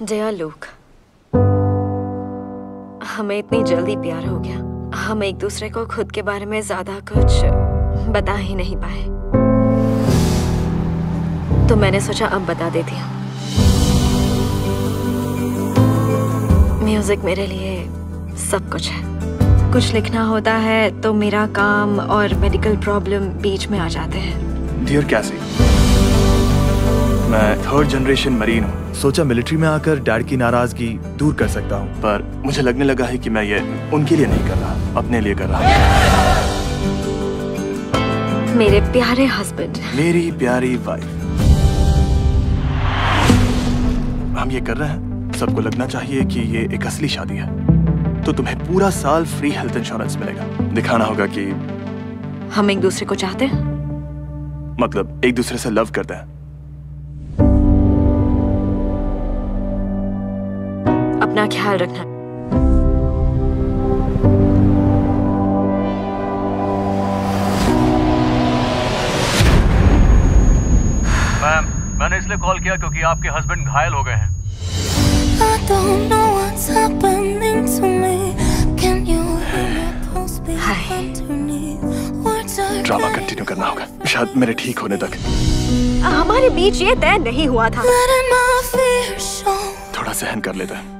Dear look, हमें इतनी जल्दी प्यार हो गया। हम एक दूसरे को खुद के बारे में ज्यादा कुछ बता ही नहीं पाए, तो मैंने सोचा अब बता देती हूँ। म्यूजिक मेरे लिए सब कुछ है। कुछ लिखना होता है तो मेरा काम और मेडिकल प्रॉब्लम बीच में आ जाते हैं। डियर कैसी, मैं थर्ड जनरेशन मरीन हूँ। सोचा मिलिट्री में आकर डैड की नाराजगी दूर कर सकता हूँ, पर मुझे लगने लगा है कि मैं ये उनके लिए नहीं कर रहा, अपने लिए कर रहा हूँ। मेरे प्यारे हस्बैंड, मेरी प्यारी वाइफ, हम ये कर रहे हैं। सबको लगना चाहिए कि ये एक असली शादी है। तो तुम्हें पूरा साल फ्री हेल्थ इंश्योरेंस मिलेगा। दिखाना होगा कि हम एक दूसरे को चाहते हैं, मतलब एक दूसरे से लव करते हैं। अपना ख्याल रखना। मैम, मैंने इसलिए कॉल किया क्योंकि आपके हस्बैंड घायल हो गए हैं। I don't know what's happening to me. Can you post me underneath? Drama continue करना होगा, शायद मेरे ठीक होने तक। हमारे बीच ये तय नहीं हुआ था। थोड़ा सहन कर लेता है।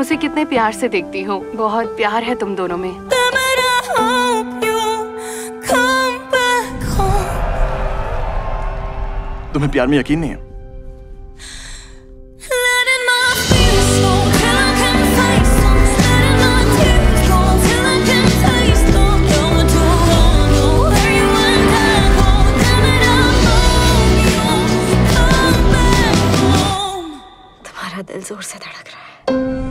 उसे कितने प्यार से देखती हो, बहुत प्यार है तुम दोनों में। तुम्हें प्यार में यकीन नहीं है? तुम्हारा दिल जोर से धड़क रहा है।